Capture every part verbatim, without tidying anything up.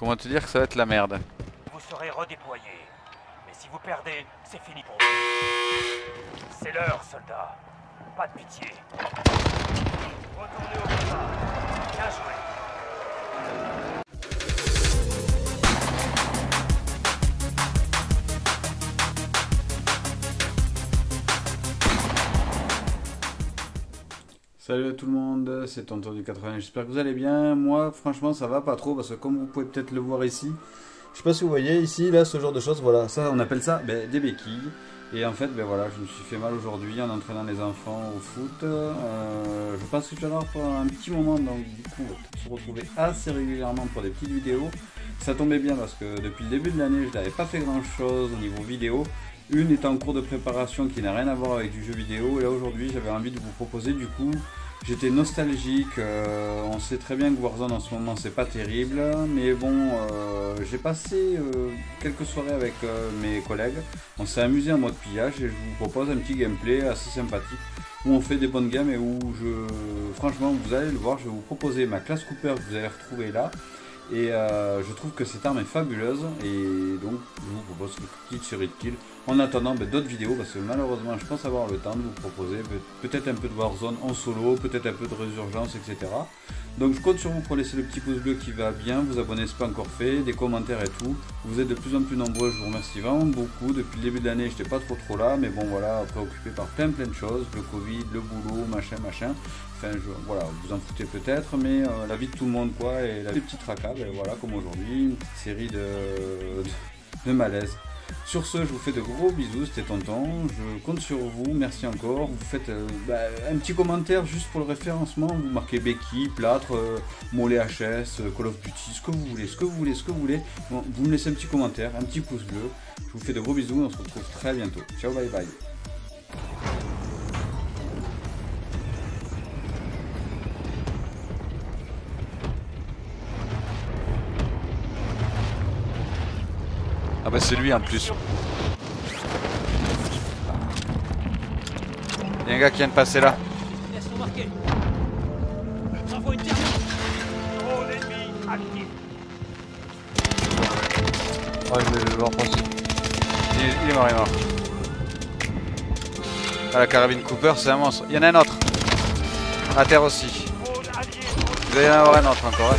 Comment te dire que ça va être la merde? Vous serez redéployés. Mais si vous perdez, c'est fini pour vous. C'est l'heure, soldats. Pas de pitié. Retournez au combat. Bien joué. Salut à tout le monde, c'est Tonton du quatre-vingts, j'espère que vous allez bien. Moi franchement ça va pas trop parce que comme vous pouvez peut-être le voir ici, je sais pas si vous voyez ici, là ce genre de choses, voilà, ça on appelle ça ben, des béquilles. Et en fait ben voilà, je me suis fait mal aujourd'hui en entraînant les enfants au foot. Euh, je pense que je vais avoir pour un petit moment, donc du coup on se retrouver assez régulièrement pour des petites vidéos. Ça tombait bien parce que depuis le début de l'année je n'avais pas fait grand chose au niveau vidéo. Une est en cours de préparation qui n'a rien à voir avec du jeu vidéo, et là aujourd'hui j'avais envie de vous proposer, du coup j'étais nostalgique. Euh, on sait très bien que Warzone en ce moment c'est pas terrible, mais bon euh, j'ai passé euh, quelques soirées avec euh, mes collègues, on s'est amusé en mode pillage et je vous propose un petit gameplay assez sympathique où on fait des bonnes gammes et où je, franchement vous allez le voir, je vais vous proposer ma classe Cooper que vous allez retrouver là. Et euh, je trouve que cette arme est fabuleuse et donc je vous propose une petite série de kills en attendant ben, d'autres vidéos parce que malheureusement je pense avoir le temps de vous proposer peut-être un peu de Warzone en solo, peut-être un peu de Résurgence, et cetera. Donc je compte sur vous pour laisser le petit pouce bleu qui va bien, vous abonner si ce n'est pas encore fait, des commentaires et tout. Vous êtes de plus en plus nombreux, je vous remercie vraiment beaucoup. Depuis le début de l'année j'étais pas trop trop là, mais bon voilà, préoccupé par plein plein de choses, le Covid, le boulot, machin machin. Enfin, je, voilà, vous en foutez peut-être, mais euh, la vie de tout le monde, quoi, et la vie de petits tracas, ben, voilà, comme aujourd'hui, une petite série de, de, de malaise. Sur ce, je vous fais de gros bisous, c'était Tonton, je compte sur vous, merci encore. Vous faites euh, bah, un petit commentaire juste pour le référencement, vous marquez béquille, plâtre, euh, mollet H S, Call of Duty, ce que vous voulez, ce que vous voulez, ce que vous voulez. Bon, vous me laissez un petit commentaire, un petit pouce bleu, je vous fais de gros bisous, on se retrouve très bientôt. Ciao, bye bye. Ah bah c'est lui en plus. Il y a un gars qui vient de passer là. Oh je vais le voir passer. Il est mort, il est mort. Ah la carabine Cooper c'est un monstre. Il y en a un autre. À terre aussi. Il doit y en avoir un autre encore. Hein.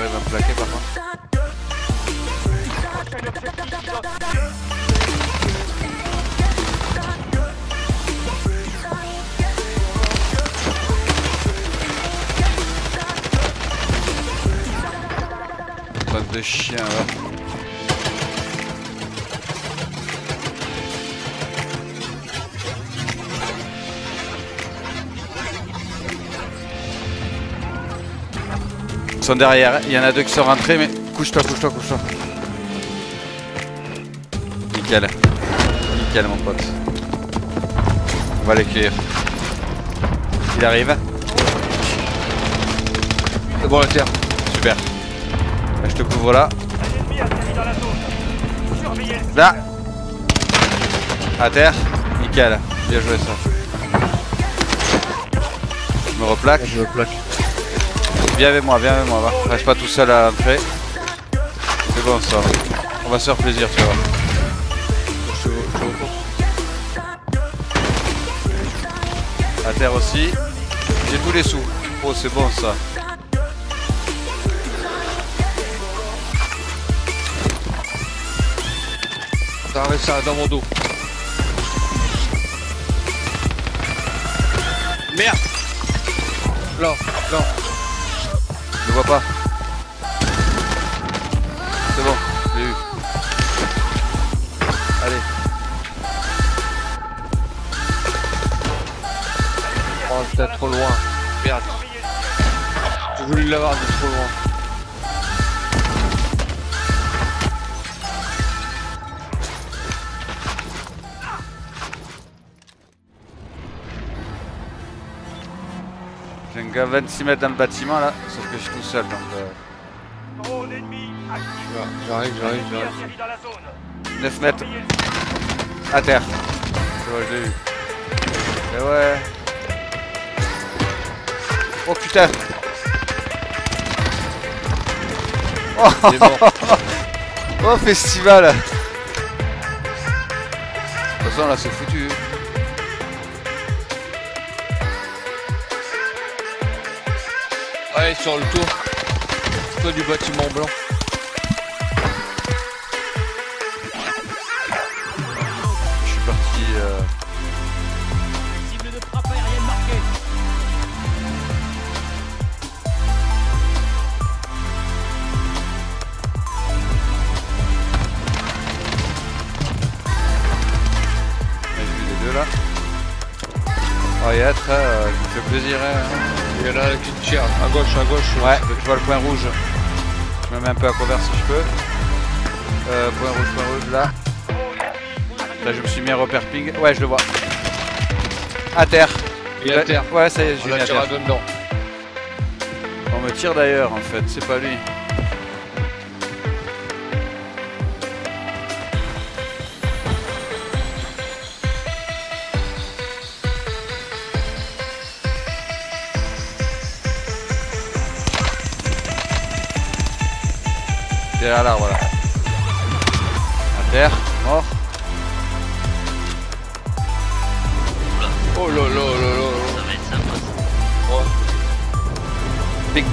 Il va me plaquer par contre. Pas de chien là. Sont derrière, il y en a deux qui sont rentrés, mais couche-toi, couche-toi, couche-toi. Nickel, nickel mon pote. On va les cueillir. Il arrive. C'est bon, le tiers. Super. Là, je te couvre là. Là. À terre. Nickel. Bien joué ça. Je me replaque. Je me plaque. Viens avec moi, viens avec moi, va. Reste pas tout seul à l'entrée. C'est bon ça. On va se faire plaisir, tu vois. Je, je, je. À terre aussi. J'ai tous les sous. Oh c'est bon ça. T'arrêtes ça dans mon dos. Merde. Là, là. Je vois pas. C'est bon, j'ai eu. Allez. Oh, peut-être trop loin. Merde. J'ai voulu l'avoir de trop loin. J'ai un gars vingt-six mètres dans le bâtiment là, sauf que je suis tout seul donc euh... J'arrive, j'arrive, j'arrive. neuf mètres. À terre. C'est bon, je l'ai eu. Et ouais. Oh putain. Oh, oh festival. De toute façon là c'est foutu. Allez sur le tour. Tour du bâtiment blanc. Je suis parti euh... cible de frappe aérienne marquée. Oh y'a très, euh, il me fait plaisir hein. Et là avec une tire, à gauche, à gauche. Ouais, je vois le point rouge. Je me mets un peu à couvert si je peux. Euh, point rouge, point rouge, là. Là je me suis mis un repère ping. Ouais, je le vois. À terre. Et à terre. Ouais, ça y est, j'ai mis à terre. On me tire d'ailleurs en fait, c'est pas lui. Derrière l'arbre, voilà. À terre, mort. Oh lolo lolo lolo. Ça va être sympa. Oh. Pix.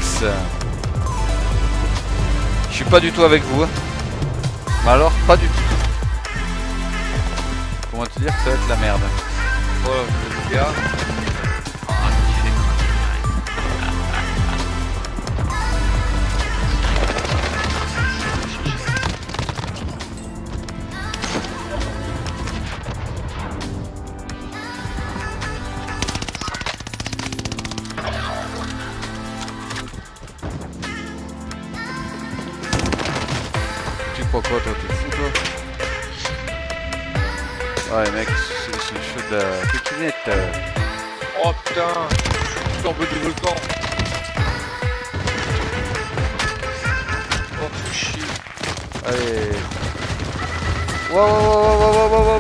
Je suis pas du tout avec vous. Hein. Mais alors, pas du tout. Comment te dire que ça va être la merde. Oh, le gars. Quoi, toi, t'es fou, toi? Ouais, mec, c'est le feu de la piquinette. Oh putain, je suis tombé du volcan. Oh, tu chies. Allez. Wow, wow, wow, wow, wow, wow,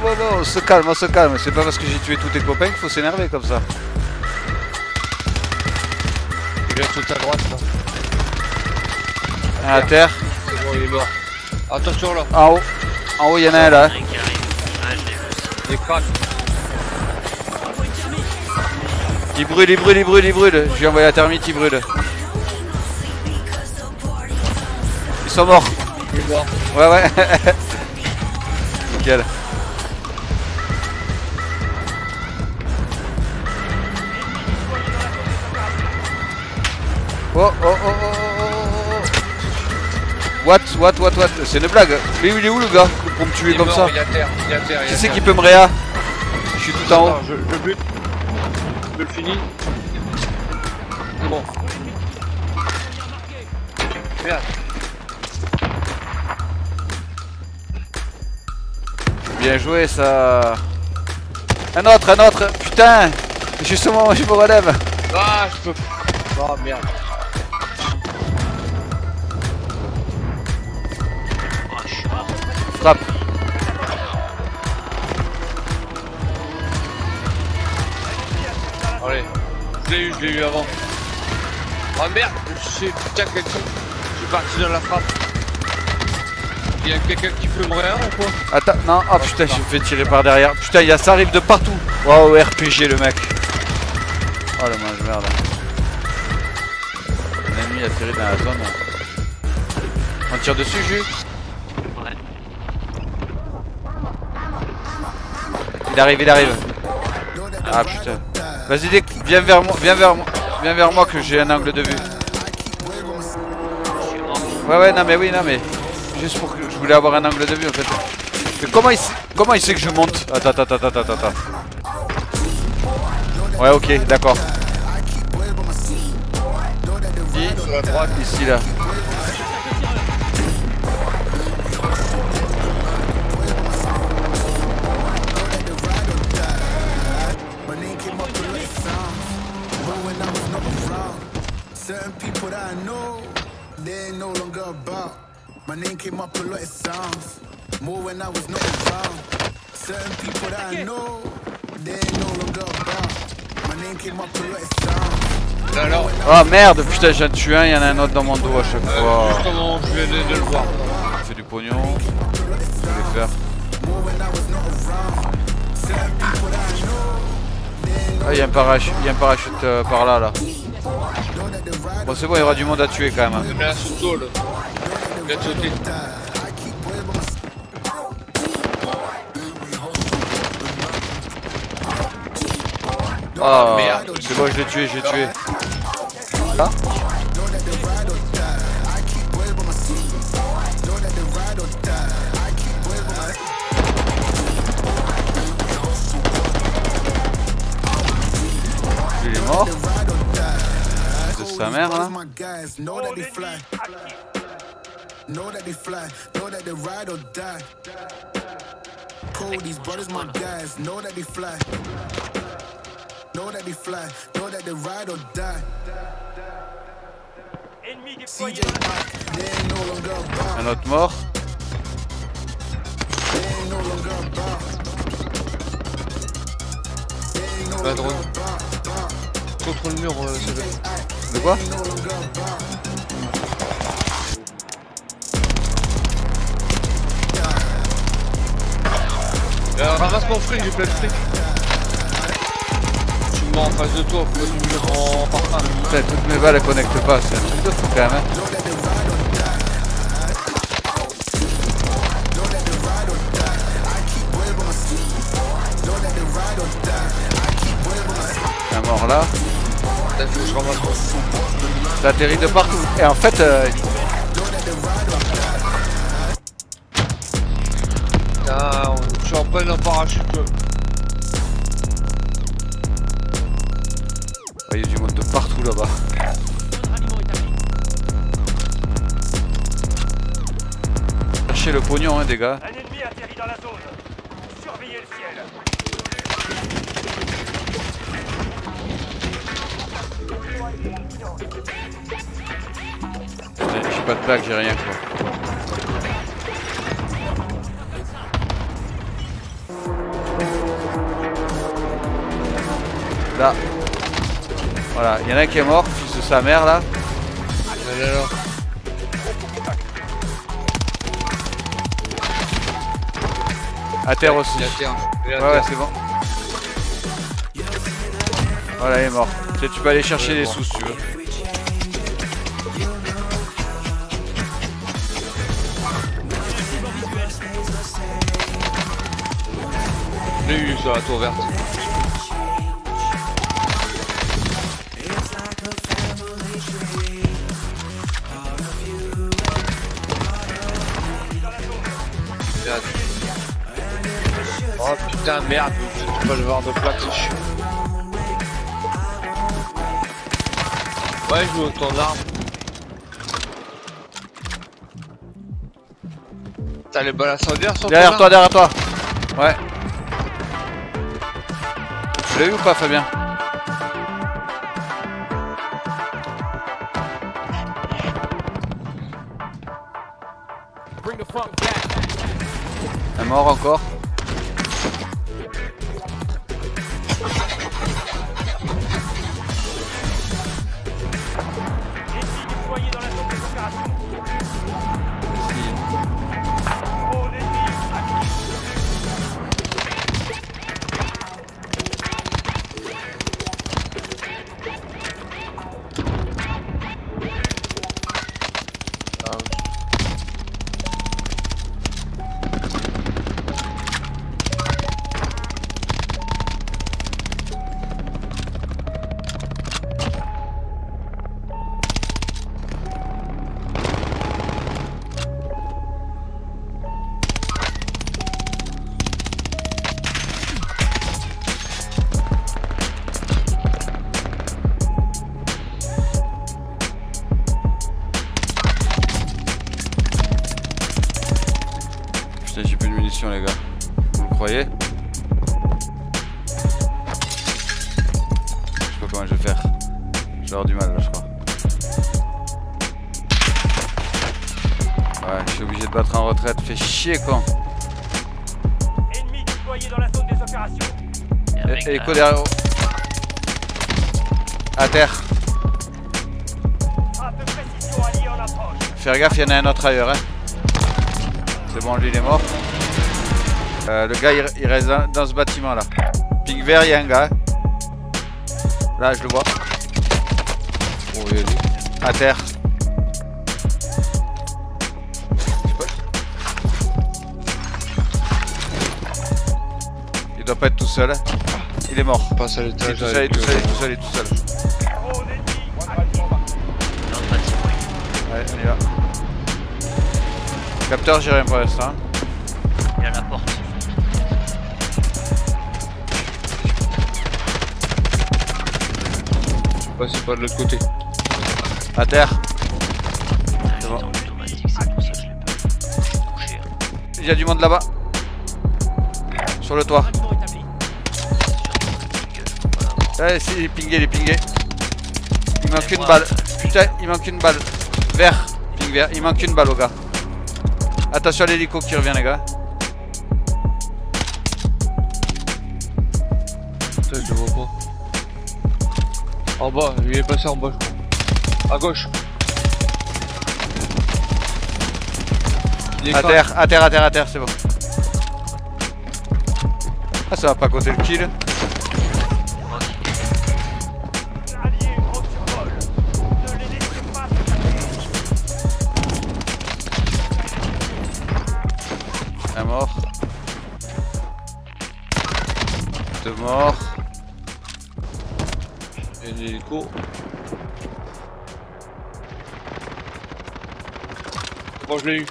wow, wow, on se calme, on se calme. C'est pas parce que j'ai tué tous tes copains qu'il faut s'énerver comme ça. Il vient tout à droite, là. À, à terre. C'est bon, il est mort. Attention là. En haut, en haut il y en a un là. Il craque. Il brûle, il brûle, il brûle, il brûle. Je lui ai envoyé la thermite, il brûle. Ils sont morts. Il est mort. Ouais ouais. Nickel. Oh oh oh oh. What, what, what, what, c'est une blague. Mais il est où le gars pour me tuer il comme mort, ça il est à terre, il est à terre, il est Qui c'est qui peut me réa? Je suis tout en haut. Je, je bute. Je le finis. C'est bon. Merde. Bien joué ça. Un autre, un autre. Putain. Justement, je me relève. Ah, je peux. Oh merde. Frappe. Allez, je l'ai eu, je l'ai eu avant. Oh merde, je sais, putain, quelqu'un. Je suis parti dans la frappe. Il y a quelqu'un qui peut me rien ou quoi? Attends, non, oh putain, je me fais tirer par derrière. Putain, il y a ça arrive de partout. Waouh, R P G le mec. Oh la manche merde. Mon ami a tiré dans la zone. On tire dessus, juste. Il arrive, il arrive. Ah putain. Vas-y, viens vers moi, viens vers moi, viens vers moi que j'ai un angle de vue. Ouais ouais, non mais oui, non mais juste pour que je voulais avoir un angle de vue en fait. Mais comment il sait, comment il sait que je monte? Attends, attends, attends, attends, attends. Ouais, ok, d'accord. Ici là. My name came up a lot of sounds, more when I was not around. Certain people that I know, they're no longer about. My Alors. Oh merde, putain, j'en tue un, il y en a un autre dans mon dos à chaque euh, fois. Juste avant, je vais aller de le voir. J'ai fait du pognon. Je vais faire. Ah, il y a un parachute, y a un parachute euh, par là, là. Bon, c'est bon, il y aura du monde à tuer quand même. Hein. Mais là, sous-sol. Viens sauter. Ah, c'est bon, je l'ai tué, je l'ai tué. Ah. Il est mort. De sa mère là. Know that they fly, know that they ride or die. Un autre mort. La drone. Contre le mur, euh, c'est le. De quoi? Euh, ramasse mon fruit, j'ai plein de fric. En face de toi, faut que en parfum. Putain, toutes mes balles elles connectent pas, c'est un truc de fou quand même. Hein. Un mort là. Ça atterrit de partout. Et en fait. Euh... Ah, on... je suis en plein en parachute. Il y a du monde de partout là-bas. Cherchez le pognon, hein, des gars. Un ennemi atterrit dans la zone. Surveillez le ciel. J'ai pas de plaque, j'ai rien quoi. Là. Voilà, il y en a un qui est mort, fils de sa mère là. Allez alors. À terre aussi. À terre. Ouais, ouais, c'est bon. Voilà, il est mort. Tu, sais, tu peux aller chercher les sous si tu veux. Je l'ai eu sur la tour verte. Oh putain merde, je peux le voir de plaque, c'est chiant. Ouais, je veux autant d'armes. T'as les balles à sauvegarde sur toi. Derrière toi, derrière toi. Ouais. Tu l'as eu ou pas, Fabien? Un mort encore. J'ai plus de munitions les gars, vous le croyez? Je sais pas comment je vais faire, je vais avoir du mal là je crois. Ouais, je suis obligé de battre en retraite, fais chier con. Ennemi déployé dans la zone des opérations. Écho derrière. À terre. Faire gaffe, il y en a un autre ailleurs. Hein. C'est bon, lui il est mort. Euh, le gars il, il reste dans, dans ce bâtiment là. Ping vert, il y a un gars. Hein. Là je le vois. Oh, il est à terre. Il doit pas être tout seul. Hein. Il est mort. Il est tout seul, il est tout seul, il est tout seul, il est tout seul. Allez, on y va. Capteur, j'ai rien pour l'instant. Il y a la porte. Je sais pas, c'est pas de l'autre côté. À terre. C'est bon. Il y a du monde là-bas. Sur le toit. Allez, si, il est pingué, il est pingué. Il manque une balle. Putain, il manque une balle. Vert, ping vert, il manque une balle au gars. Attention à l'hélico qui revient les gars. Putain je le vois pas. En bas, il est passé en bas je crois. À gauche. À terre, à terre, à terre, à terre, c'est bon. Ah ça va pas compter le kill. Mort. Et l'hélico. Bon, je l'ai eu.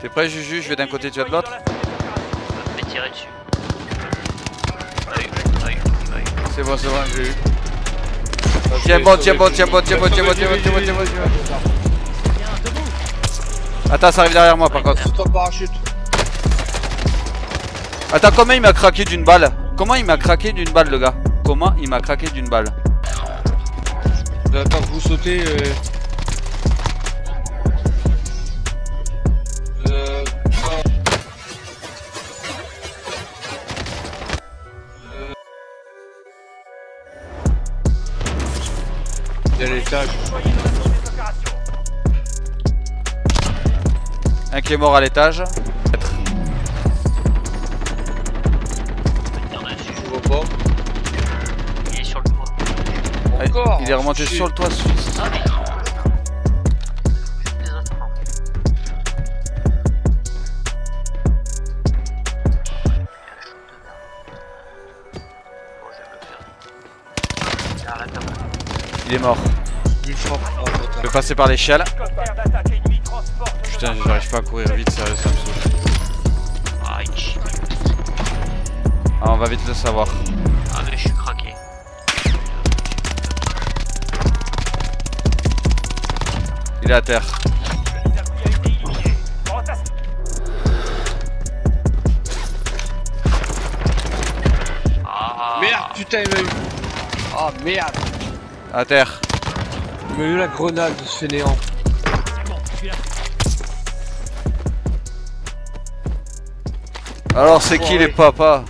T'es prêt, Juju? Je vais d'un côté, tu vas de l'autre. Je vais tirer dessus. C'est bon, c'est bon, j'ai eu. Tiens bon, tiens bon, tiens bon, tiens bon, tiens bon, tiens bon, tiens bon, tiens bon, tiens bon. Attends, ça arrive derrière moi par contre. Attends, comment il m'a craqué d'une balle? Comment il m'a craqué d'une balle le gars? Comment il m'a craqué d'une balle? Attends, vous sautez. Un qui est mort à l'étage. Je vois pas. Il est sur le toit. Encore, il est remonté je... sur le toit. Ah, mais... Il est mort. Je vais passer par l'échelle. Putain, j'arrive pas à courir vite, sérieux, ça me saoule. Ah, on va vite le savoir. Ah, mais je suis craqué. Il est à terre. Ah. Merde, putain, il m'a eu. Ah, oh, merde. À terre. Il m'a eu la grenade de ce fainéant. Alors c'est qui les papas ?